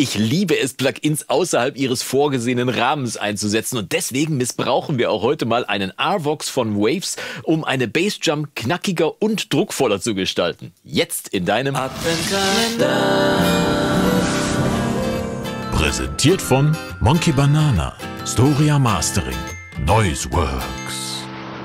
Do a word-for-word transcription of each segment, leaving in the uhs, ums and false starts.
Ich liebe es, Plugins außerhalb ihres vorgesehenen Rahmens einzusetzen und deswegen missbrauchen wir auch heute mal einen R-Vox von Waves, um eine Bassdrum knackiger und druckvoller zu gestalten. Jetzt in deinem Adventskalender. Präsentiert von Monkey Banana, Storia Mastering, Noise Works.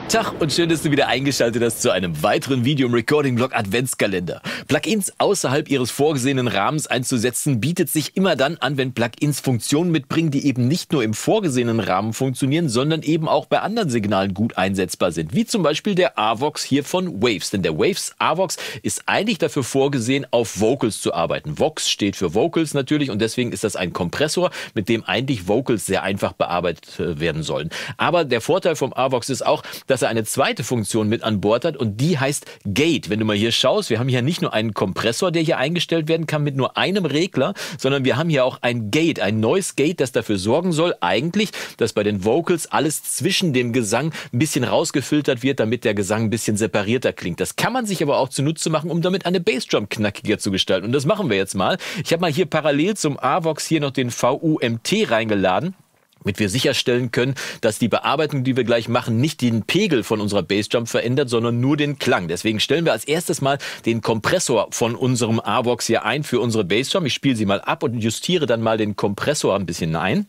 Tag und schön, dass du wieder eingeschaltet hast zu einem weiteren Video im Recording-Blog-Adventskalender. Plugins außerhalb ihres vorgesehenen Rahmens einzusetzen, bietet sich immer dann an, wenn Plugins Funktionen mitbringen, die eben nicht nur im vorgesehenen Rahmen funktionieren, sondern eben auch bei anderen Signalen gut einsetzbar sind. Wie zum Beispiel der R-Vox hier von Waves. Denn der Waves R-Vox ist eigentlich dafür vorgesehen, auf Vocals zu arbeiten. Vox steht für Vocals natürlich und deswegen ist das ein Kompressor, mit dem eigentlich Vocals sehr einfach bearbeitet werden sollen. Aber der Vorteil vom R-Vox ist auch, dass eine zweite Funktion mit an Bord hat und die heißt Gate. Wenn du mal hier schaust, wir haben hier nicht nur einen Kompressor, der hier eingestellt werden kann mit nur einem Regler, sondern wir haben hier auch ein Gate, ein Noise Gate, das dafür sorgen soll eigentlich, dass bei den Vocals alles zwischen dem Gesang ein bisschen rausgefiltert wird, damit der Gesang ein bisschen separierter klingt. Das kann man sich aber auch zunutze machen, um damit eine Bassdrum knackiger zu gestalten. Und das machen wir jetzt mal. Ich habe mal hier parallel zum R-Vox hier noch den V U M T reingeladen, damit wir sicherstellen können, dass die Bearbeitung, die wir gleich machen, nicht den Pegel von unserer Bassdrum verändert, sondern nur den Klang. Deswegen stellen wir als erstes mal den Kompressor von unserem R-Vox hier ein für unsere Bassdrum. Ich spiele sie mal ab und justiere dann mal den Kompressor ein bisschen ein.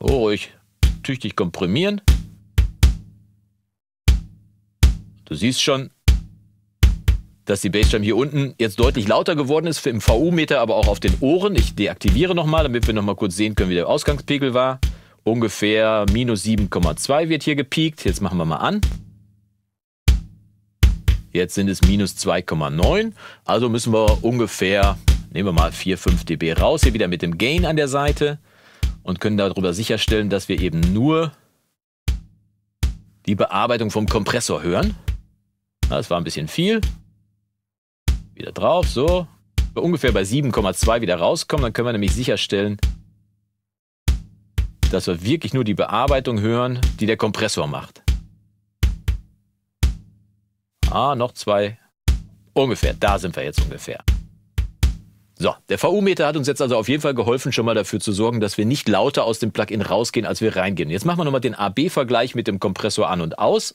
Oh, ruhig tüchtig komprimieren. Du siehst schon, dass die Bassdrum hier unten jetzt deutlich lauter geworden ist, im V U-Meter, aber auch auf den Ohren. Ich deaktiviere nochmal, damit wir nochmal kurz sehen können, wie der Ausgangspegel war. Ungefähr minus sieben Komma zwei wird hier gepiekt. Jetzt machen wir mal an. Jetzt sind es minus zwei Komma neun. Also müssen wir ungefähr, nehmen wir mal vier, fünf dB raus, hier wieder mit dem Gain an der Seite und können darüber sicherstellen, dass wir eben nur die Bearbeitung vom Kompressor hören. Das war ein bisschen viel. Wieder drauf, so. Ungefähr bei sieben Komma zwei wieder rauskommen, dann können wir nämlich sicherstellen, dass wir wirklich nur die Bearbeitung hören, die der Kompressor macht. Ah, noch zwei. Ungefähr, da sind wir jetzt ungefähr. So, der V U-Meter hat uns jetzt also auf jeden Fall geholfen, schon mal dafür zu sorgen, dass wir nicht lauter aus dem Plugin rausgehen, als wir reingehen. Jetzt machen wir nochmal den A B-Vergleich mit dem Kompressor an und aus.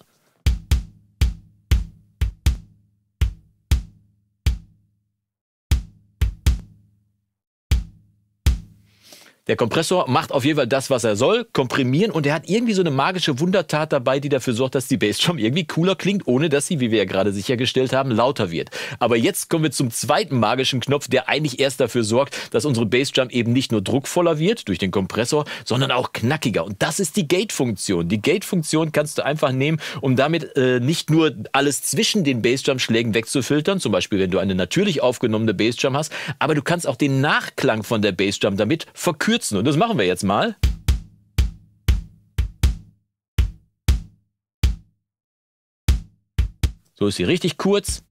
Der Kompressor macht auf jeden Fall das, was er soll, komprimieren, und er hat irgendwie so eine magische Wundertat dabei, die dafür sorgt, dass die Bassdrum irgendwie cooler klingt, ohne dass sie, wie wir ja gerade sichergestellt haben, lauter wird. Aber jetzt kommen wir zum zweiten magischen Knopf, der eigentlich erst dafür sorgt, dass unsere Bassdrum eben nicht nur druckvoller wird durch den Kompressor, sondern auch knackiger. Und das ist die Gate-Funktion. Die Gate-Funktion kannst du einfach nehmen, um damit äh, nicht nur alles zwischen den Bassdrum-Schlägen wegzufiltern, zum Beispiel wenn du eine natürlich aufgenommene Bassdrum hast, aber du kannst auch den Nachklang von der Bassdrum damit verkürzen. Und das machen wir jetzt mal. So ist sie richtig kurz.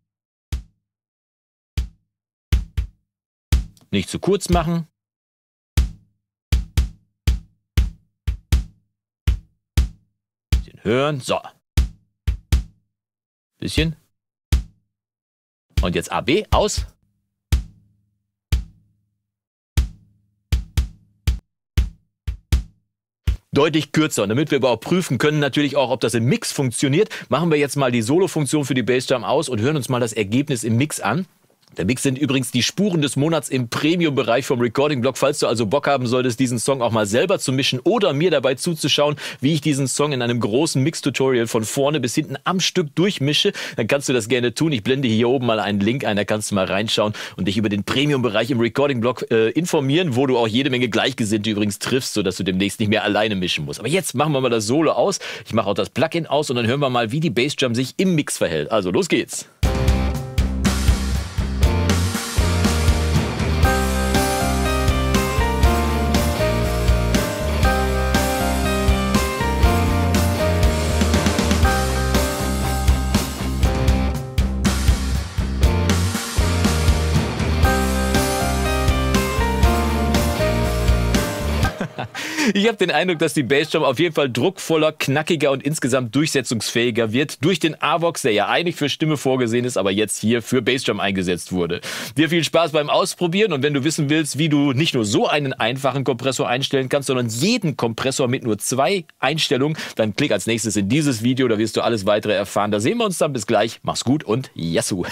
Nicht zu kurz machen. Bisschen hören. So. Bisschen. Und jetzt A B aus. Deutlich kürzer. Und damit wir überhaupt prüfen können, natürlich auch, ob das im Mix funktioniert, machen wir jetzt mal die Solo-Funktion für die Bassdrum aus und hören uns mal das Ergebnis im Mix an. Der Mix sind übrigens die Spuren des Monats im Premium-Bereich vom Recording-Blog. Falls du also Bock haben solltest, diesen Song auch mal selber zu mischen oder mir dabei zuzuschauen, wie ich diesen Song in einem großen Mix-Tutorial von vorne bis hinten am Stück durchmische, dann kannst du das gerne tun. Ich blende hier oben mal einen Link ein, da kannst du mal reinschauen und dich über den Premium-Bereich im Recording-Blog äh, informieren, wo du auch jede Menge Gleichgesinnte übrigens triffst, sodass du demnächst nicht mehr alleine mischen musst. Aber jetzt machen wir mal das Solo aus. Ich mache auch das Plugin aus und dann hören wir mal, wie die Bassdrum sich im Mix verhält. Also los geht's! Ich habe den Eindruck, dass die Bassdrum auf jeden Fall druckvoller, knackiger und insgesamt durchsetzungsfähiger wird durch den R-Vox, der ja eigentlich für Stimme vorgesehen ist, aber jetzt hier für Bassdrum eingesetzt wurde. Dir viel Spaß beim Ausprobieren, und wenn du wissen willst, wie du nicht nur so einen einfachen Kompressor einstellen kannst, sondern jeden Kompressor mit nur zwei Einstellungen, dann klick als nächstes in dieses Video, da wirst du alles weitere erfahren. Da sehen wir uns dann. Bis gleich. Mach's gut und Yassou!